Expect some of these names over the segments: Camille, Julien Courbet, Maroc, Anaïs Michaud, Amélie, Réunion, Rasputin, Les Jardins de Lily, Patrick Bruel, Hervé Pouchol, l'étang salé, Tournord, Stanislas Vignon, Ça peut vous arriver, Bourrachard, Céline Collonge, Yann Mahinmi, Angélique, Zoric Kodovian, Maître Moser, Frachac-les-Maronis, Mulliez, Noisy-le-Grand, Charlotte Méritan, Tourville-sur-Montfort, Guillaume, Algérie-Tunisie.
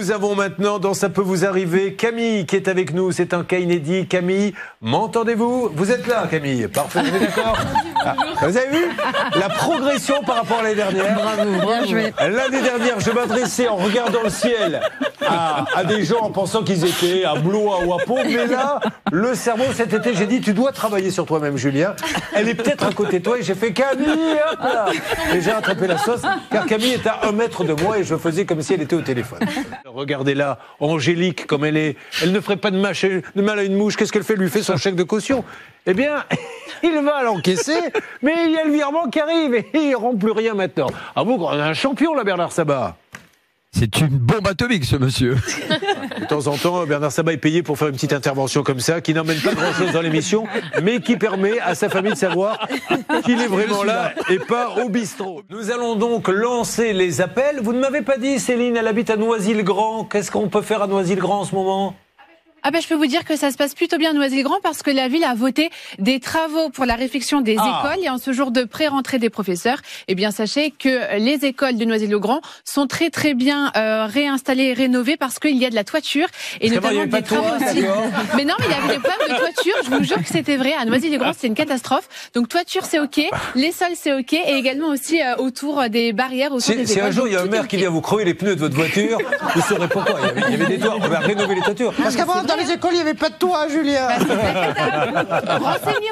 nous avons maintenant dans Ça peut vous arriver Camille qui est avec nous. C'est un cas inédit. Camille, m'entendez-vous? Vous êtes là, Camille? Parfait, vous êtes d'accord? Ah, vous avez vu la progression par rapport à l'année dernière? Bravo, bien joué. L'année dernière, je m'adressais en regardant le ciel à des gens en pensant qu'ils étaient à Blois ou à Pau. Mais là, le cerveau, cet été, j'ai dit tu dois travailler sur toi-même, Julien. Elle est peut-être à côté de toi et j'ai fait Camille, hop là. Et j'ai rattrapé la sauce car Camille est à 1 mètre de moi et je faisais comme si elle était au téléphone. Regardez-la, Angélique, comme elle est. Elle ne ferait pas de mal à une mouche. Qu'est-ce qu'elle fait? Lui fait son chèque de caution. Eh bien, il va l'encaisser, mais il y a le virement qui arrive et il ne rend plus rien maintenant. Ah bon, on a un champion là, Bernard Sabbah. C'est une bombe atomique, ce monsieur. De temps en temps, Bernard Sabbah est payé pour faire une petite intervention comme ça, qui n'emmène pas grand-chose dans l'émission, mais qui permet à sa famille de savoir qu'il est vraiment là et pas au bistrot. Nous allons donc lancer les appels. Vous ne m'avez pas dit, Céline, elle habite à Noisy-le-Grand. Qu'est-ce qu'on peut faire à Noisy-le-Grand en ce moment ? Ah ben je peux vous dire que ça se passe plutôt bien à Noisy-le-Grand parce que la ville a voté des travaux pour la réfection des écoles et en ce jour de pré-rentrée des professeurs, eh bien sachez que les écoles de Noisy-le-Grand sont très bien réinstallées et rénovées parce qu'il y a de la toiture et notamment des travaux aussi. Mais non, mais il y avait des problèmes de toiture, je vous jure que c'était vrai. À Noisy-le-Grand, c'était une catastrophe. Donc toiture, c'est OK, les sols, c'est OK et également aussi autour des barrières, autour des écoles. Si un jour il y a un maire qui vient vous crever les pneus de votre voiture, vous saurez pourquoi. Il y avait des toits, on va rénover les toitures. Parce qu'avant dans les écoles, il n'y avait pas de toit, Julien. Renseignez-vous,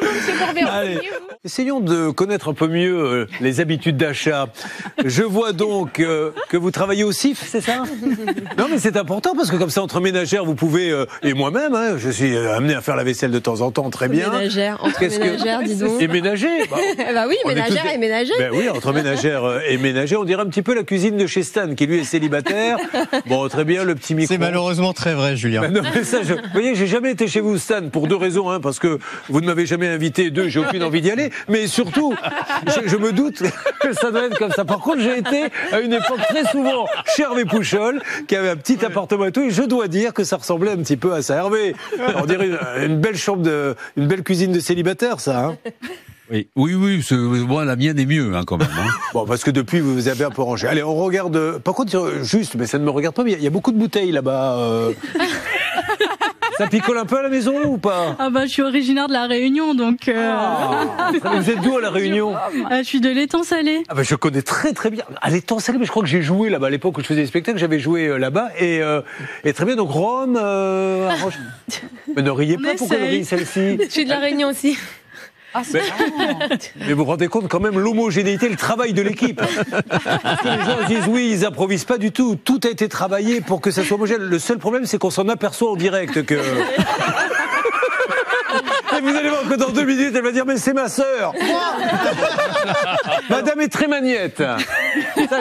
monsieur Courbet, renseignez-vous. Essayons de connaître un peu mieux les habitudes d'achat. Je vois donc que vous travaillez au CIF, c'est ça? Non, mais c'est important parce que comme ça, entre ménagères, vous pouvez et moi-même, hein, je suis amené à faire la vaisselle de temps en temps, très bien. Ménagère, entre ménagères, disons. Et ménagères. Bah oui, ménagères et ménagères. Ben oui, entre ménagères et ménagères, on dirait un petit peu la cuisine de chez Stan, qui lui est célibataire. Bon, très bien, le petit micro. C'est malheureusement très vrai, Julien. Ben non, mais ça, vous voyez, j'ai jamais été chez vous, Stan, pour 2 raisons. Hein, parce que vous ne m'avez jamais invité. 2, j'ai aucune envie d'y aller. Mais surtout, je me doute que ça doit être comme ça. Par contre, j'ai été à une époque très souvent chez Hervé Pouchol, qui avait un petit appartement et tout. Et je dois dire que ça ressemblait un petit peu à ça. Hervé, on dirait une belle chambre, une belle cuisine de célibataire, ça. Hein. Oui, moi, la mienne est mieux, hein, quand même. Hein. Bon, parce que depuis, vous vous avez un peu rangé. Allez, on regarde. Par contre, juste, mais ça ne me regarde pas, mais il y a beaucoup de bouteilles là-bas. Ça picole un peu à la maison ou pas? Ah bah je suis originaire de la Réunion donc. Vous êtes d'où à la Réunion? Je suis de l'étang salé. Ah bah je connais très bien. À l'étang salé, mais je crois que j'ai joué là-bas à l'époque où je faisais des spectacles, j'avais joué là-bas et très bien donc Rome. Mais ne riez pas, pourquoi riez celle-ci? Je suis de la Réunion aussi. Ah, mais vous vous rendez compte quand même l'homogénéité, le travail de l'équipe. Les gens disent oui, ils improvisent pas du tout. Tout a été travaillé pour que ça soit homogène. Le seul problème, c'est qu'on s'en aperçoit en direct que... Et vous allez voir que dans 2 minutes, elle va dire mais c'est ma sœur. Madame est très magnette. Ça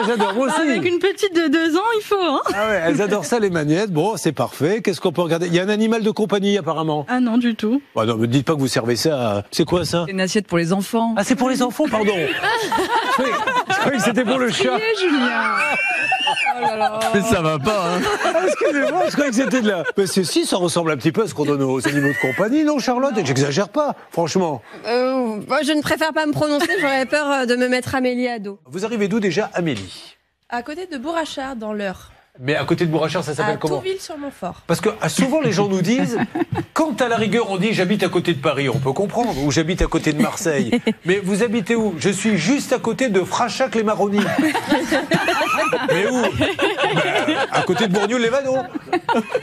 j'adore aussi. Avec une petite de 2 ans, il faut. Hein. Ah ouais, elles adorent ça les magnettes. Bon, c'est parfait. Qu'est-ce qu'on peut regarder? Il y a un animal de compagnie apparemment. Ah non du tout. Bah non, me dites pas que vous servez ça. C'est quoi ça? C'est une assiette pour les enfants. Ah c'est pour les enfants, pardon. Je croyais que c'était pour le chat. Julien. Oh là là. Mais ça va pas, hein. Ah, excusez-moi, je croyais que c'était de la... Mais si, ça ressemble un petit peu à ce qu'on donne aux animaux de compagnie, non, Charlotte? J'exagère pas, franchement. Moi, je ne préfère pas me prononcer, j'aurais peur de me mettre Amélie à dos. Vous arrivez d'où déjà, Amélie? À côté de Bourrachard, dans l'Eure. Mais à côté de Bourrachard, ça s'appelle comment? Tourville-sur-Montfort. Parce que souvent, les gens nous disent, quand à la rigueur, on dit j'habite à côté de Paris, on peut comprendre, ou j'habite à côté de Marseille. Mais vous habitez où? Je suis juste à côté de Frachac-les-Maronis. Mais où? À côté de Bourgneau-les-Vanneaux.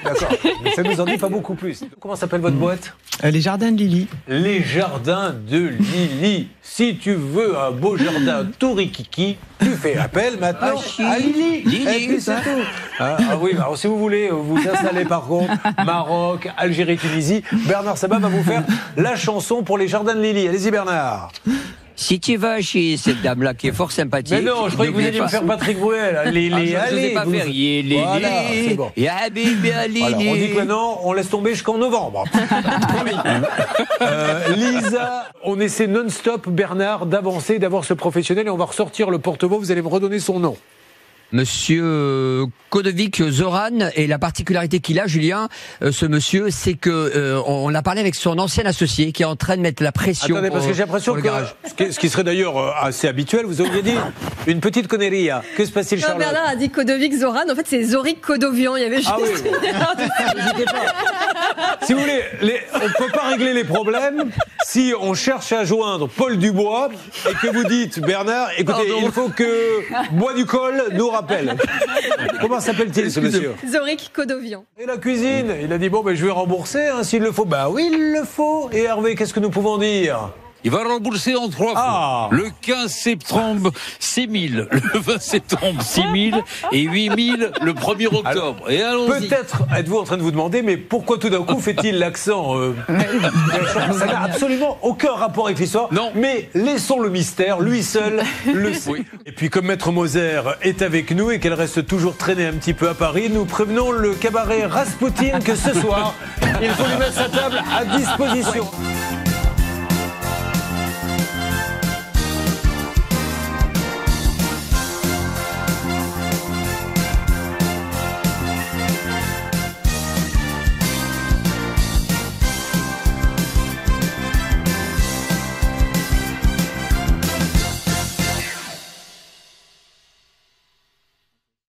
D'accord, ça ne nous en dit pas beaucoup plus. Comment s'appelle votre boîte? Les Jardins de Lily. Les Jardins de Lily. Si tu veux un beau jardin tourikiki, tu fais appel maintenant à Lily. Lily, c'est tout. Ah oui, alors si vous voulez vous installer par contre, Maroc, Algérie-Tunisie, Bernard Sabbah va vous faire la chanson pour les Jardins de Lily. Allez-y Bernard. Si tu vas chez cette dame-là qui est fort sympathique... Mais non, je croyais que vous alliez me faire Patrick Bruel. On dit que maintenant, on laisse tomber jusqu'en novembre. Lisa, on essaie non-stop, Bernard, d'avancer, d'avoir ce professionnel et on va ressortir le porte-voix. Vous allez me redonner son nom. Monsieur Kodovic Zoran, et la particularité qu'il a, Julien, ce monsieur, c'est que on l'a parlé avec son ancien associé qui est en train de mettre la pression. Attendez, parce que j'ai l'impression que ce qui serait d'ailleurs assez habituel, vous auriez dit une petite connerie. Hein. Que se passe-t-il, Charlotte? Non, Bernard a dit Kodovic Zoran, en fait c'est Zoric Kodovian, il y avait juste une erreur de... Si vous voulez, on ne peut pas régler les problèmes si on cherche à joindre Paul Dubois et que vous dites, Bernard, écoutez, pardon, il faut que Bois du Col nous rappelle. Comment s'appelle-t-il, ce monsieur? Zoric Kodovian. Et la cuisine, il a dit, bon, ben, je vais rembourser, hein, s'il le faut. Ben oui, il le faut. Et Hervé, qu'est-ce que nous pouvons dire? Il va rembourser en 3 fois. Le 15 septembre, 6 000. Le 20 septembre, 6 000. Et 8 000 le 1er octobre. Alors, et allons-y. Peut-être êtes-vous en train de vous demander, mais pourquoi tout d'un coup fait-il l'accent Ça n'a absolument aucun rapport avec l'histoire. Non. Mais laissons le mystère, lui seul le sait. Oui. Et puis comme Maître Moser est avec nous et qu'elle reste toujours traînée un petit peu à Paris, nous prévenons le cabaret Rasputin que ce soir, il faut lui mettre sa table à disposition. Ouais.